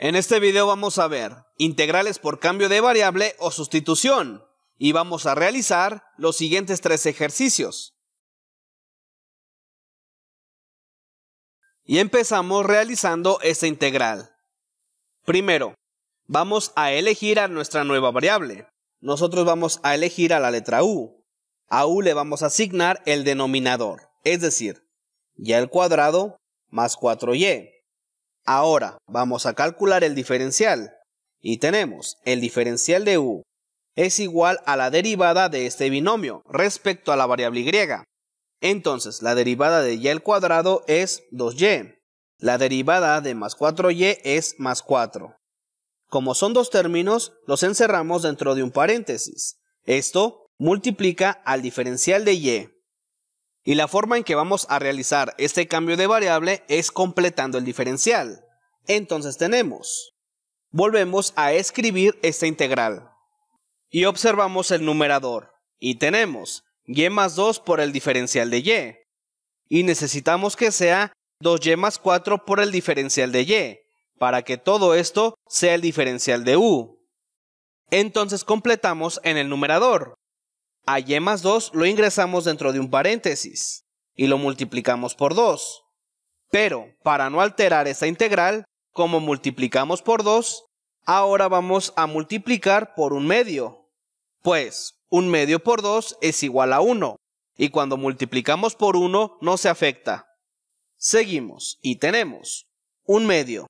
En este video vamos a ver integrales por cambio de variable o sustitución y vamos a realizar los siguientes tres ejercicios. Y empezamos realizando esta integral. Primero, vamos a elegir a nuestra nueva variable. Nosotros vamos a elegir a la letra U. A U le vamos a asignar el denominador, es decir, y al cuadrado más 4y. Ahora vamos a calcular el diferencial. Y tenemos el diferencial de U es igual a la derivada de este binomio respecto a la variable Y. Entonces, la derivada de y al cuadrado es 2y. La derivada de más 4y es más 4. Como son dos términos, los encerramos dentro de un paréntesis. Esto multiplica al diferencial de y. Y la forma en que vamos a realizar este cambio de variable es completando el diferencial. Entonces tenemos. Volvemos a escribir esta integral. Y observamos el numerador. Y tenemos y más 2 por el diferencial de y. Y necesitamos que sea 2y más 4 por el diferencial de y, para que todo esto sea el diferencial de u. Entonces completamos en el numerador. A y más 2 lo ingresamos dentro de un paréntesis y lo multiplicamos por 2. Pero para no alterar esta integral, como multiplicamos por 2, ahora vamos a multiplicar por un medio. Pues 1/2 por 2 es igual a 1, y cuando multiplicamos por 1 no se afecta. Seguimos, y tenemos 1/2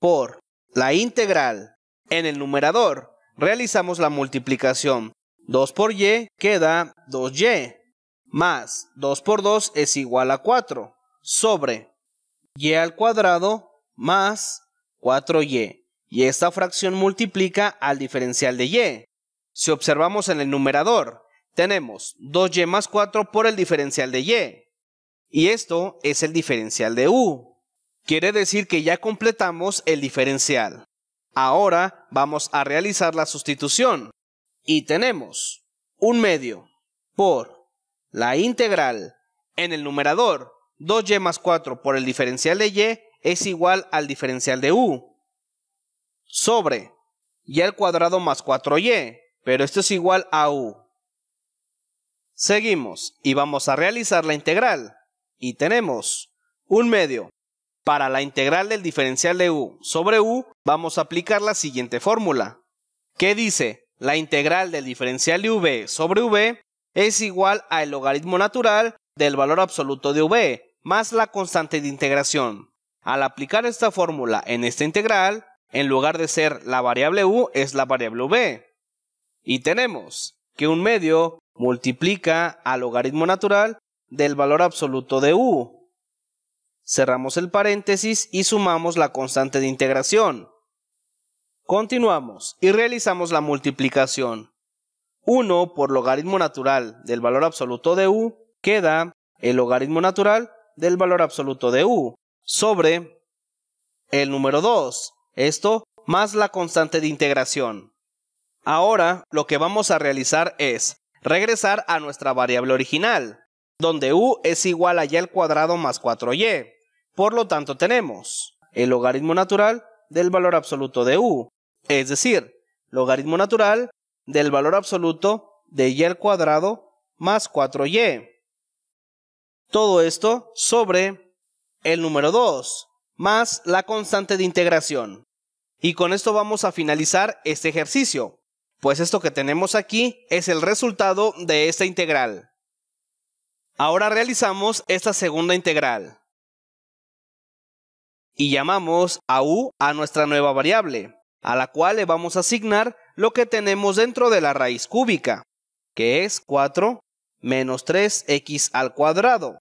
por la integral. En el numerador realizamos la multiplicación. 2 por y queda 2y, más 2 por 2 es igual a 4, sobre y al cuadrado más 4y. Y esta fracción multiplica al diferencial de y. Si observamos en el numerador, tenemos 2y más 4 por el diferencial de y. Y esto es el diferencial de u. Quiere decir que ya completamos el diferencial. Ahora vamos a realizar la sustitución. Y tenemos 1/2 por la integral. En el numerador, 2y más 4 por el diferencial de y es igual al diferencial de u. Sobre y al cuadrado más 4y. Pero esto es igual a u. Seguimos y vamos a realizar la integral. Y tenemos 1/2. Para la integral del diferencial de u sobre u, vamos a aplicar la siguiente fórmula. ¿Qué dice? La integral del diferencial de v sobre v es igual al logaritmo natural del valor absoluto de v, más la constante de integración. Al aplicar esta fórmula en esta integral, en lugar de ser la variable u, es la variable v. Y tenemos que 1/2 multiplica al logaritmo natural del valor absoluto de u. Cerramos el paréntesis y sumamos la constante de integración. Continuamos y realizamos la multiplicación. 1 por logaritmo natural del valor absoluto de u queda el logaritmo natural del valor absoluto de u sobre el número 2, esto más la constante de integración. Ahora lo que vamos a realizar es regresar a nuestra variable original, donde u es igual a y al cuadrado más 4y. Por lo tanto tenemos el logaritmo natural del valor absoluto de u, es decir, logaritmo natural del valor absoluto de y al cuadrado más 4y. Todo esto sobre el número 2 más la constante de integración. Y con esto vamos a finalizar este ejercicio. Pues esto que tenemos aquí es el resultado de esta integral. Ahora realizamos esta segunda integral. Y llamamos a u a nuestra nueva variable, a la cual le vamos a asignar lo que tenemos dentro de la raíz cúbica, que es 4 menos 3x al cuadrado.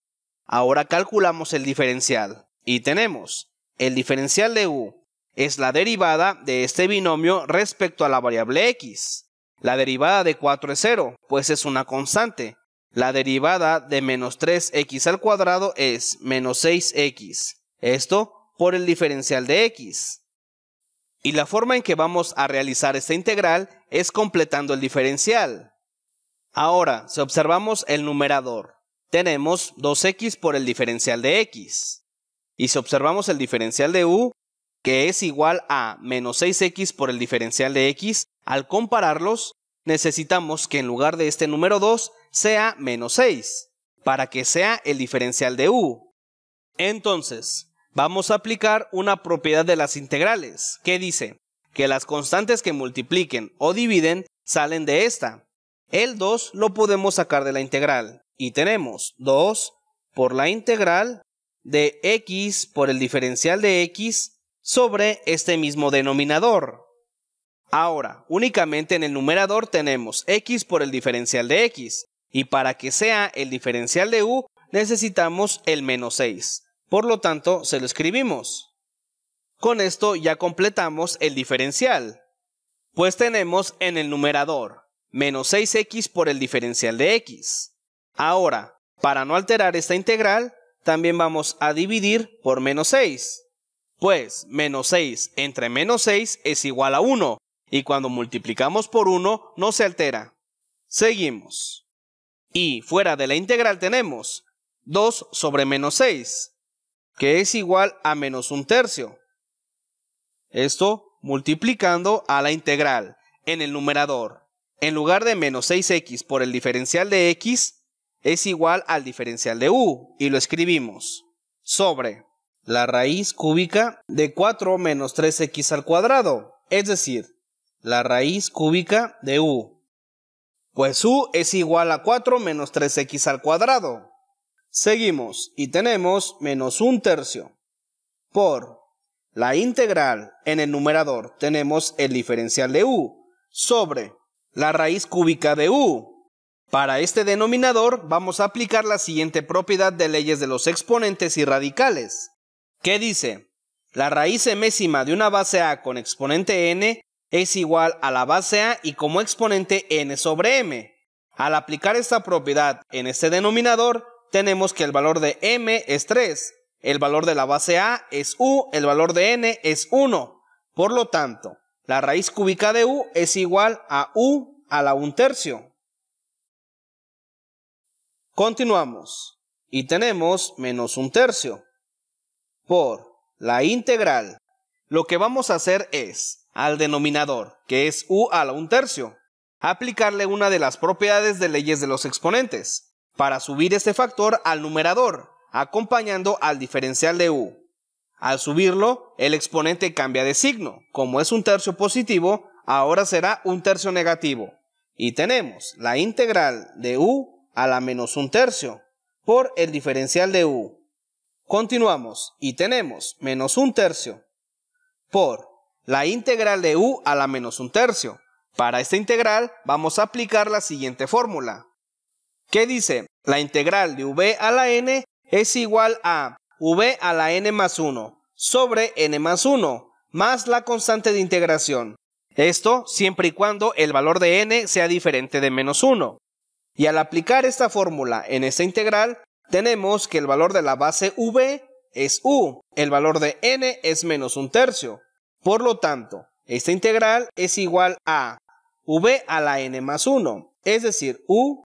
Ahora calculamos el diferencial. Y tenemos el diferencial de u. Es la derivada de este binomio respecto a la variable x. La derivada de 4 es 0, pues es una constante. La derivada de menos 3x al cuadrado es menos 6x. Esto por el diferencial de x. Y la forma en que vamos a realizar esta integral es completando el diferencial. Ahora, si observamos el numerador, tenemos 2x por el diferencial de x. Y si observamos el diferencial de u, que es igual a menos 6x por el diferencial de x, al compararlos necesitamos que en lugar de este número 2 sea menos 6, para que sea el diferencial de u. Entonces, vamos a aplicar una propiedad de las integrales, que dice que las constantes que multipliquen o dividen salen de esta. El 2 lo podemos sacar de la integral, y tenemos 2 por la integral de x por el diferencial de x sobre este mismo denominador. Ahora, únicamente en el numerador tenemos x por el diferencial de x, y para que sea el diferencial de u necesitamos el menos 6, por lo tanto se lo escribimos. Con esto ya completamos el diferencial, pues tenemos en el numerador menos 6x por el diferencial de x. Ahora, para no alterar esta integral, también vamos a dividir por menos 6, pues menos 6 entre menos 6 es igual a 1, y cuando multiplicamos por 1 no se altera. Seguimos. Y fuera de la integral tenemos 2 sobre menos 6, que es igual a menos 1/3. Esto multiplicando a la integral en el numerador. En lugar de menos 6x por el diferencial de x, es igual al diferencial de u, y lo escribimos sobre la raíz cúbica de 4 menos 3x al cuadrado, es decir, la raíz cúbica de u, pues u es igual a 4 menos 3x al cuadrado. Seguimos, y tenemos menos 1/3 por la integral en el numerador, tenemos el diferencial de u sobre la raíz cúbica de u. Para este denominador vamos a aplicar la siguiente propiedad de leyes de los exponentes y radicales, que dice, la raíz mésima de una base a con exponente n es igual a la base a y como exponente n sobre m. Al aplicar esta propiedad en este denominador, tenemos que el valor de m es 3, el valor de la base a es u, el valor de n es 1. Por lo tanto, la raíz cúbica de u es igual a u a la 1/3. Continuamos, y tenemos menos 1/3 por la integral. Lo que vamos a hacer es, al denominador, que es u a la 1/3, aplicarle una de las propiedades de leyes de los exponentes, para subir este factor al numerador, acompañando al diferencial de u. Al subirlo, el exponente cambia de signo, como es 1/3 positivo, ahora será 1/3 negativo. Y tenemos la integral de u a la menos 1/3 por el diferencial de u. Continuamos, y tenemos menos 1/3 por la integral de u a la menos 1/3. Para esta integral vamos a aplicar la siguiente fórmula, que dice, la integral de v a la n es igual a v a la n más 1 sobre n más 1 más la constante de integración. Esto siempre y cuando el valor de n sea diferente de menos 1. Y al aplicar esta fórmula en esta integral, tenemos que el valor de la base v es u, el valor de n es menos 1/3. Por lo tanto, esta integral es igual a v a la n más 1, es decir, u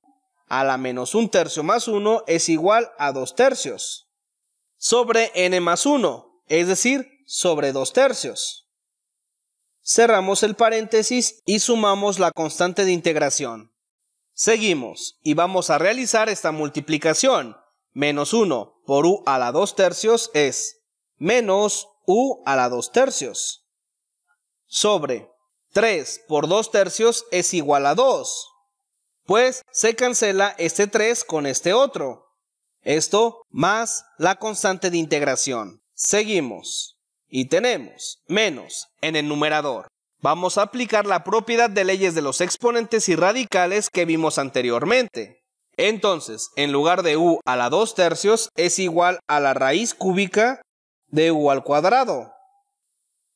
a la menos 1/3 más 1 es igual a 2/3, sobre n más 1, es decir, sobre 2/3. Cerramos el paréntesis y sumamos la constante de integración. Seguimos, y vamos a realizar esta multiplicación. Menos 1 por u a la 2/3 es menos u a la 2/3. Sobre 3 por 2/3 es igual a 2. Pues se cancela este 3 con este otro. Esto más la constante de integración. Seguimos, y tenemos menos en el numerador. Vamos a aplicar la propiedad de leyes de los exponentes y radicales que vimos anteriormente. Entonces, en lugar de u a la 2/3 es igual a la raíz cúbica de u al cuadrado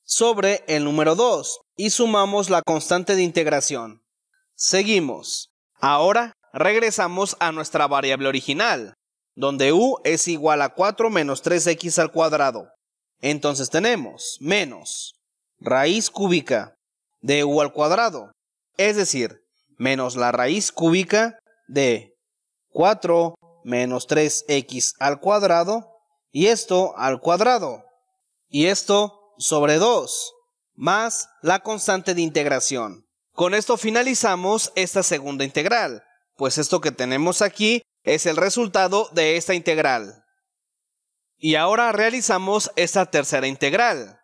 sobre el número 2 y sumamos la constante de integración. Seguimos. Ahora regresamos a nuestra variable original, donde u es igual a 4 menos 3x al cuadrado. Entonces tenemos menos raíz cúbica de u al cuadrado, es decir, menos la raíz cúbica de 4 menos 3x al cuadrado, y esto al cuadrado, y esto sobre 2 más la constante de integración. Con esto finalizamos esta segunda integral, pues esto que tenemos aquí es el resultado de esta integral. Y ahora realizamos esta tercera integral.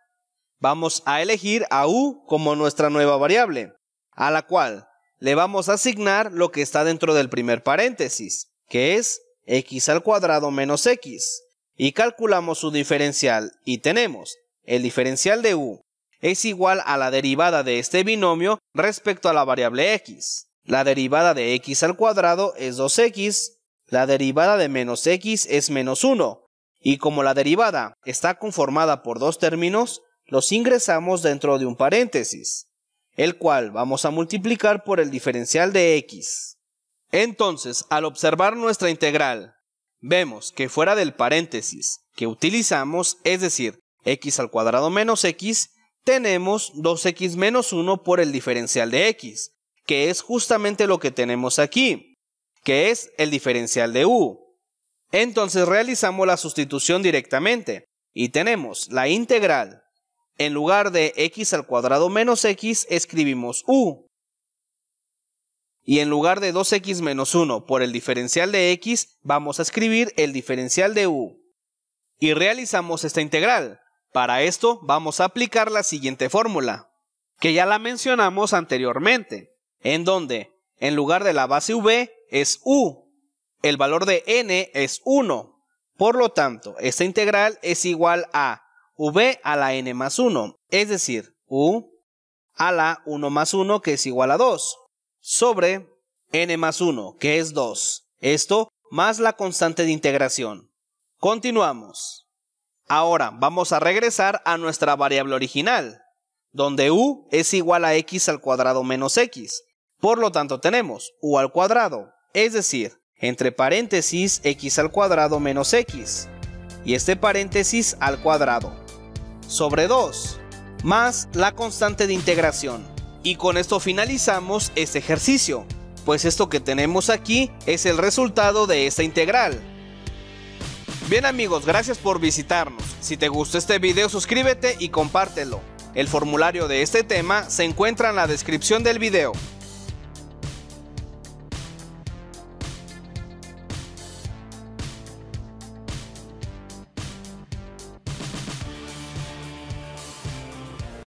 Vamos a elegir a u como nuestra nueva variable, a la cual le vamos a asignar lo que está dentro del primer paréntesis, que es x al cuadrado menos x. Y calculamos su diferencial y tenemos el diferencial de u es igual a la derivada de este binomio respecto a la variable x. La derivada de x al cuadrado es 2x, la derivada de menos x es menos 1. Y como la derivada está conformada por dos términos, los ingresamos dentro de un paréntesis, el cual vamos a multiplicar por el diferencial de x. Entonces, al observar nuestra integral, vemos que fuera del paréntesis que utilizamos, es decir, x al cuadrado menos x, tenemos 2x menos 1 por el diferencial de x, que es justamente lo que tenemos aquí, que es el diferencial de u. Entonces realizamos la sustitución directamente y tenemos la integral. En lugar de x al cuadrado menos x escribimos u. Y en lugar de 2x menos 1 por el diferencial de x vamos a escribir el diferencial de u. Y realizamos esta integral. Para esto vamos a aplicar la siguiente fórmula, que ya la mencionamos anteriormente, en donde en lugar de la base v es u, el valor de n es 1, por lo tanto esta integral es igual a v a la n más 1, es decir, u a la 1 más 1 que es igual a 2, sobre n más 1 que es 2, esto más la constante de integración. Continuamos. Ahora vamos a regresar a nuestra variable original, donde u es igual a x al cuadrado menos x. Por lo tanto tenemos u al cuadrado, es decir, entre paréntesis x al cuadrado menos x, y este paréntesis al cuadrado, sobre 2, más la constante de integración. Y con esto finalizamos este ejercicio, pues esto que tenemos aquí es el resultado de esta integral. Bien amigos, gracias por visitarnos. Si te gustó este video, suscríbete y compártelo. El formulario de este tema se encuentra en la descripción del video.